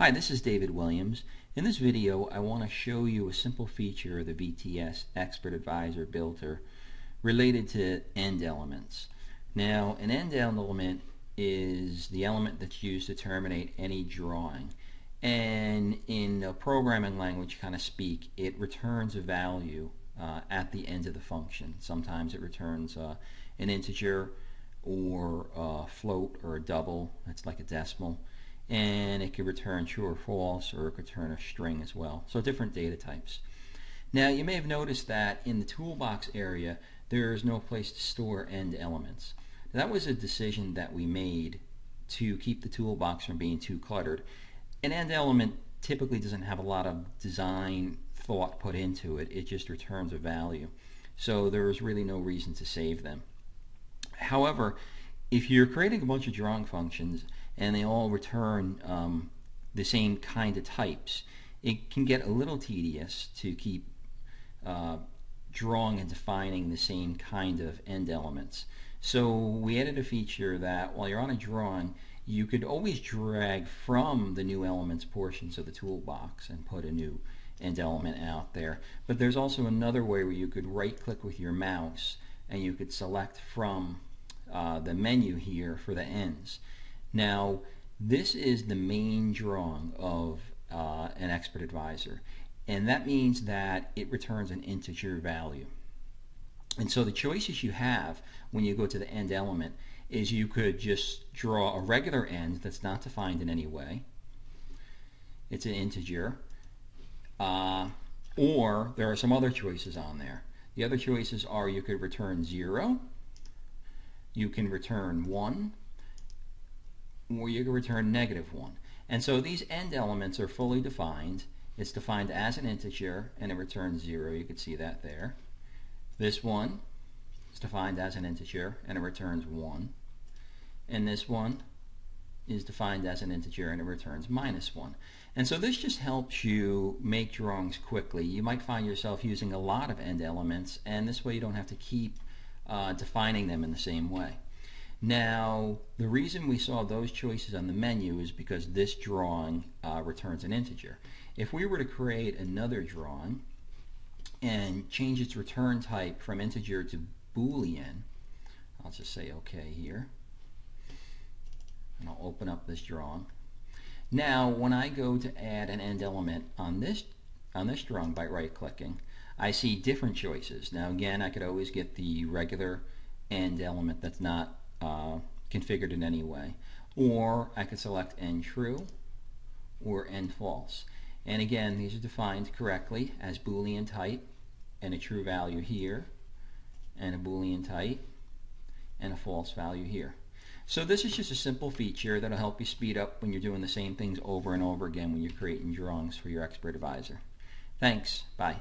Hi, this is David Williams. In this video, I want to show you a simple feature of the VTS Expert Advisor Builder related to end elements. Now, an end element is the element that's used to terminate any drawing. And in a programming language kind of speak, it returns a value at the end of the function. Sometimes it returns an integer or a float or a double. That's like a decimal. And it could return true or false, or it could return a string as well. So different data types. Now, you may have noticed that in the toolbox area, there is no place to store end elements. Now, that was a decision that we made to keep the toolbox from being too cluttered. An end element typically doesn't have a lot of design thought put into it. It just returns a value. So there is really no reason to save them. However, if you're creating a bunch of drawing functions and they all return the same kind of types, it can get a little tedious to keep drawing and defining the same kind of end elements. So we added a feature that while you're on a drawing, you could always drag from the new elements portions of the toolbox and put a new end element out there. But there's also another way where you could right-click with your mouse and you could select from the menu here for the ends. Now, this is the main drawing of an Expert Advisor, and that means that it returns an integer value. And so the choices you have when you go to the end element is you could just draw a regular end that's not defined in any way. It's an integer. Or there are some other choices on there. The other choices are you could return 0, you can return 1, or you can return -1. And so these end elements are fully defined. It's defined as an integer and it returns 0. You can see that there. This one is defined as an integer and it returns 1. And this one is defined as an integer and it returns -1. And so this just helps you make drawings quickly. You might find yourself using a lot of end elements, and this way you don't have to keep defining them in the same way. Now, the reason we saw those choices on the menu is because this drawing returns an integer. If we were to create another drawing and change its return type from integer to Boolean, I'll just say OK here, and I'll open up this drawing. Now, when I go to add an end element on this drawing by right-clicking, I see different choices. Now, again, I could always get the regular end element that's not configured in any way, or I could select end true or end false. And again, these are defined correctly as Boolean type and a true value here, and a Boolean type and a false value here. So this is just a simple feature that'll help you speed up when you're doing the same things over and over again when you're creating drawings for your Expert Advisor. Thanks. Bye.